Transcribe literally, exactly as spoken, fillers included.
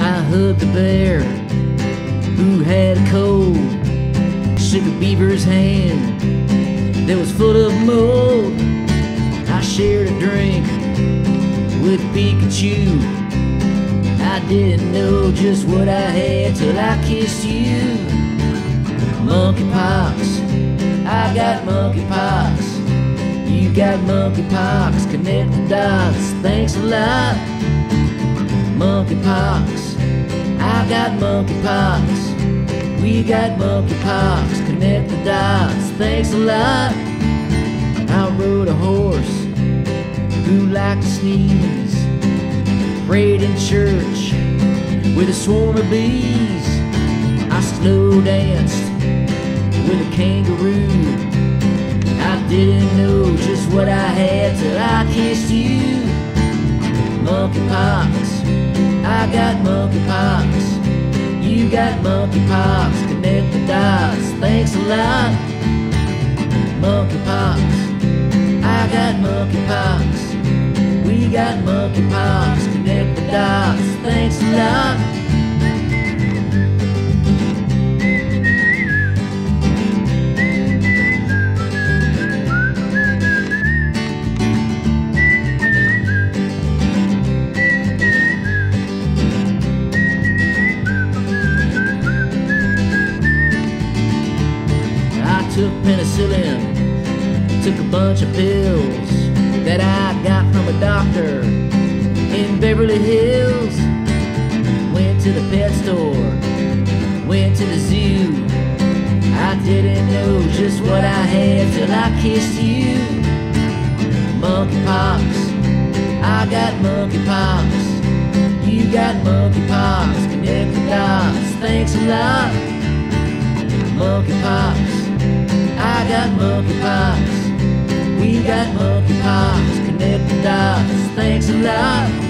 I hugged a bear who had a cold, shook a beaver's hand that was full of mold. I shared a drink with Pikachu. I didn't know just what I had till I kissed you. Monkeypox, I got monkeypox. You got monkeypox, connect the dots, thanks a lot. Monkeypox, I got monkeypox. We got monkeypox, connect the dots, thanks a lot. I rode a horse who liked to sneeze, prayed in church with a swarm of bees. I slow danced with a kangaroo. I didn't know just what I had till I kissed you. Monkeypox, I got monkeypox. You got monkeypox, connect the dots, thanks a lot. Monkeypox, I got monkeypox. We got monkeypox, connect the dots, thanks a lot. Took penicillin, took a bunch of pills that I got from a doctor in Beverly Hills. Went to the pet store, went to the zoo. I didn't know just what I had till I kissed you. Monkeypox, I got monkeypox. You got monkeypox, connect the dots, thanks a lot. Monkeypox, I got monkeypox. We got monkeypox, connect the dots, thanks a lot.